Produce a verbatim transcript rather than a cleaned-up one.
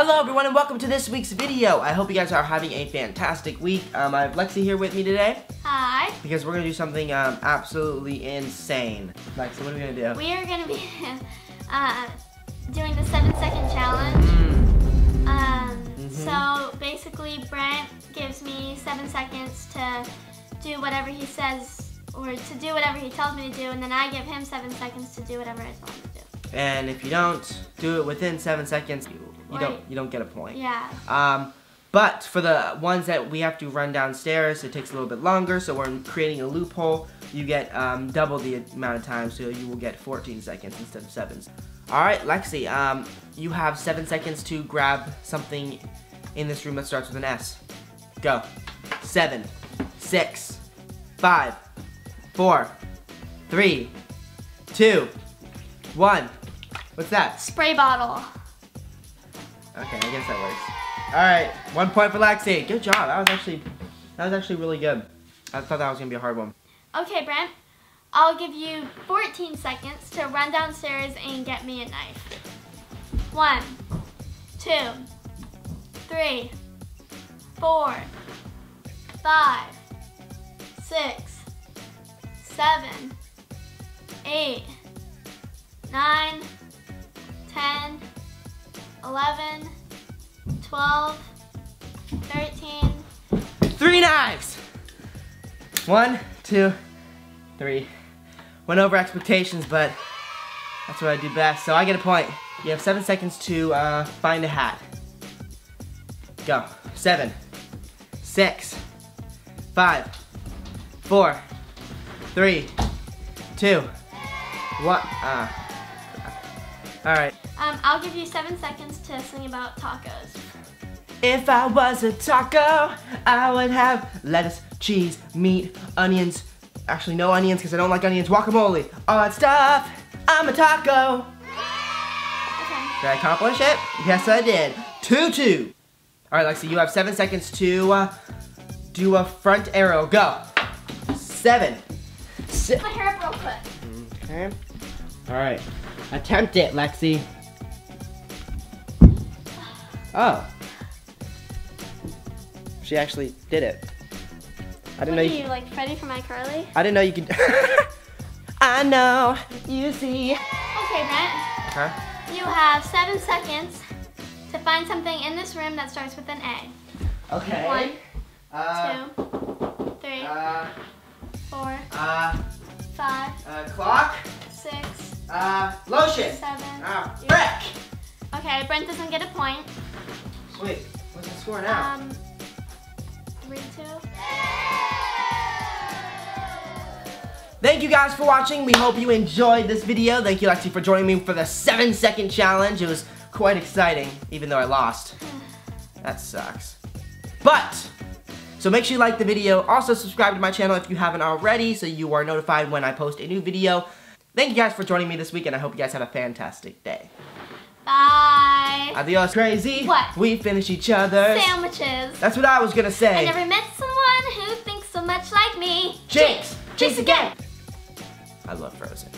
Hello everyone and welcome to this week's video. I hope you guys are having a fantastic week. Um, I have Lexi here with me today. Hi. Because we're going to do something um, absolutely insane. Lexi, what are we going to do? We are going to be uh, doing the seven second challenge. Mm. Um, mm-hmm. So basically Brent gives me seven seconds to do whatever he says or to do whatever he tells me to do, and then I give him seven seconds to do whatever I tell him to do. And if you don't do it within seven seconds, you, you don't you don't get a point. Yeah. Um, but for the ones that we have to run downstairs, it takes a little bit longer. So we're creating a loophole. You get um, double the amount of time, so you will get fourteen seconds instead of seven. All right, Lexi. Um, you have seven seconds to grab something in this room that starts with an S. Go. Seven, six, five, four, three, two, one. What's that? Spray bottle. Okay, I guess that works. All right, one point for Lexi. Good job. That was actually, that was actually really good. I thought that was gonna be a hard one. Okay, Brent. I'll give you fourteen seconds to run downstairs and get me a knife. One, two, three, four, five, six, seven, eight, nine, ten, eleven, twelve, thirteen. Three knives! One, two, three. Went over expectations, but that's what I do best. So I get a point. You have seven seconds to uh, find a hat. Go. Seven, six, five, four, three, two, one. Uh, All right. Um, I'll give you seven seconds to sing about tacos. If I was a taco, I would have lettuce, cheese, meat, onions. Actually, no onions because I don't like onions. Guacamole, all that stuff. I'm a taco. Okay. Did I accomplish it? Yes, I did. two two. All right, Lexi, you have seven seconds to uh, do a front arrow. Go. Seven. Put my hair up real quick. Okay. All right. Attempt it, Lexi. Oh. She actually did it. I didn't what know you, you like Freddie from iCarly? I didn't know you could. I know. You see. Okay, Brent. Huh? You have seven seconds to find something in this room that starts with an A. Okay. One, uh, two, three, uh, four, uh, five, uh, clock, six. Uh, lotion. Seven. Ah, oh, Brett. Okay, Brent doesn't get a point. Wait, what's the score now? Um, three, two. Thank you guys for watching. We hope you enjoyed this video. Thank you, Lexi, for joining me for the seven second challenge. It was quite exciting, even though I lost. That sucks. But, so make sure you like the video. Also, subscribe to my channel if you haven't already, so you are notified when I post a new video. Thank you guys for joining me this week, and I hope you guys have a fantastic day. Bye. Adios, crazy. What? We finish each other's sandwiches. That's what I was gonna say. I never met someone who thinks so much like me. Jinx! Jinx again! I love Frozen.